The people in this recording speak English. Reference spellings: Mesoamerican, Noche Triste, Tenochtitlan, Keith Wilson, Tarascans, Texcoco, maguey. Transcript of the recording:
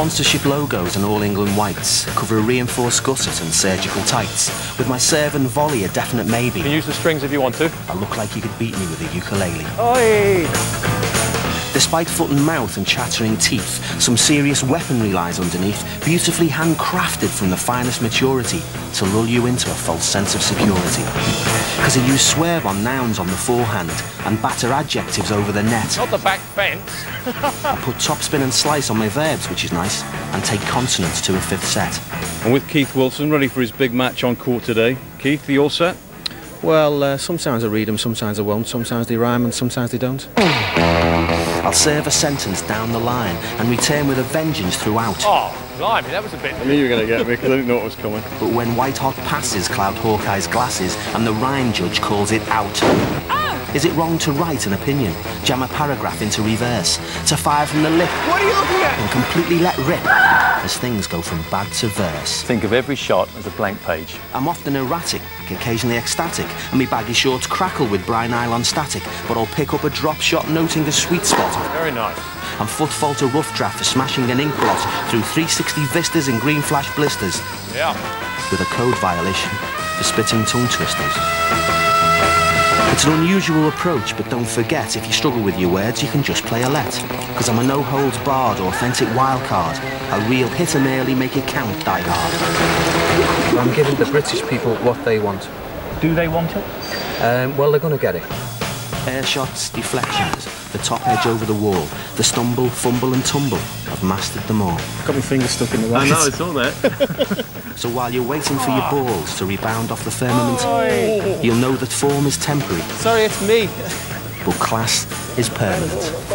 sponsorship logos and All England whites, cover a reinforced gusset and surgical tights. With my serve and volley a definite maybe. You can use the strings if you want to. I look like you could beat me with a ukulele. Oi! Despite foot and mouth and chattering teeth, some serious weaponry lies underneath, beautifully handcrafted from the finest maturity to lull you into a false sense of security. Because I use swerve on nouns on the forehand and batter adjectives over the net. Not the back fence. I put topspin and slice on my verbs, which is nice, and take consonants to a fifth set. And with Keith Wilson ready for his big match on court today. Keith, are you all set? Well, sometimes I read them, sometimes I won't, sometimes they rhyme and sometimes they don't. I'll serve a sentence down the line and return with a vengeance throughout. Oh, blimey, that was a bit... I knew you were going to get me because I didn't know what was coming. But when white-hot passes cloud Hawkeye's glasses and the rhyme judge calls it out. Oh! Is it wrong to write an opinion, jam a paragraph into reverse, to fire from the lip... What are you looking at? ...and completely let rip... as things go from bad to verse. Think of every shot as a blank page. I'm often erratic, occasionally ecstatic, and me baggy shorts crackle with bry nylon static, but I'll pick up a drop shot noting a sweet spot. Very nice. And foot fault a rough draft for smashing an ink blot through 360 vistas and green flash blisters. Yeah. With a code violation for spitting tongue twisters. It's an unusual approach, but don't forget, if you struggle with your words, you can just play a let. Because I'm a no-holds-barred, authentic wild card. A real hit and early, make it count, die hard. I'm giving the British people what they want. Do they want it? Well, they're going to get it. Air shots, deflections, the top edge over the wall, the stumble, fumble and tumble. I've mastered them all. Got my fingers stuck in the racket. I know, it's all there. So while you're waiting for your balls to rebound off the firmament, you'll know that form is temporary. Sorry, it's me. But class is permanent.